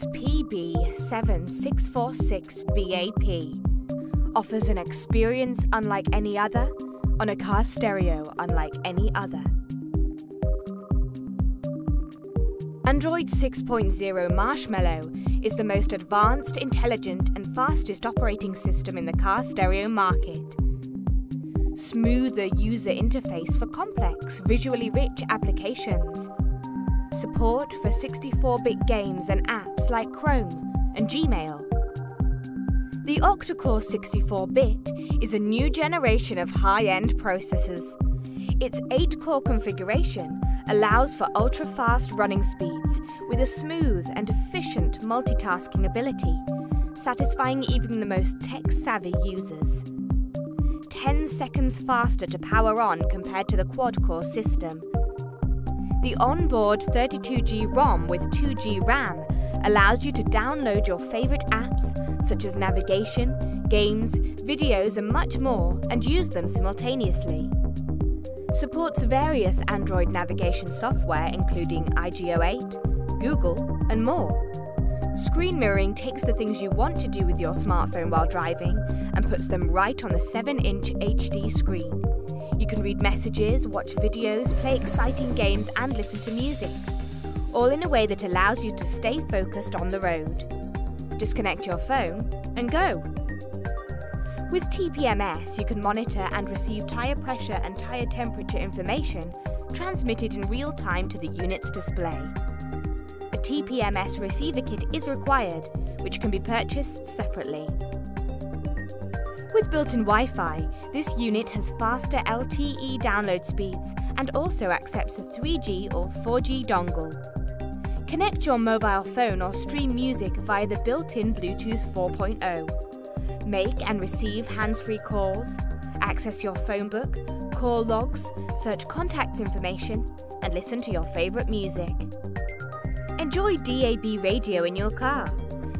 Xtrons PB7646BAP offers an experience unlike any other on a car stereo unlike any other. Android 6.0 Marshmallow is the most advanced, intelligent and fastest operating system in the car stereo market. Smoother user interface for complex, visually rich applications. Support for 64-bit games and apps like Chrome and Gmail. The Octa-Core 64-bit is a new generation of high-end processors. Its 8-core configuration allows for ultra-fast running speeds with a smooth and efficient multitasking ability, satisfying even the most tech-savvy users. 10 seconds faster to power on compared to the quad-core system. The onboard 32GB ROM with 2GB RAM allows you to download your favourite apps such as navigation, games, videos and much more and use them simultaneously. Supports various Android navigation software including IGO8, Google and more. Screen mirroring takes the things you want to do with your smartphone while driving and puts them right on the 7-inch HD screen. You can read messages, watch videos, play exciting games and listen to music, all in a way that allows you to stay focused on the road. Disconnect your phone and go. With TPMS, you can monitor and receive tyre pressure and tyre temperature information transmitted in real time to the unit's display. A TPMS receiver kit is required, which can be purchased separately. With built-in Wi-Fi, this unit has faster LTE download speeds and also accepts a 3G or 4G dongle. Connect your mobile phone or stream music via the built-in Bluetooth 4.0. Make and receive hands-free calls, access your phone book, call logs, search contacts information, and listen to your favourite music. Enjoy DAB radio in your car.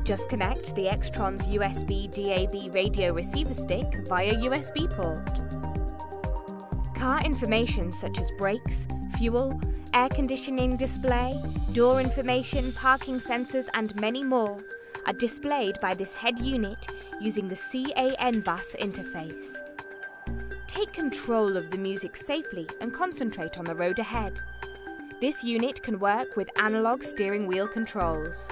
Just connect the Xtrons USB DAB radio receiver stick via USB port. Car information such as brakes, fuel, air conditioning display, door information, parking sensors and many more are displayed by this head unit using the CAN bus interface. Take control of the music safely and concentrate on the road ahead. This unit can work with analog steering wheel controls.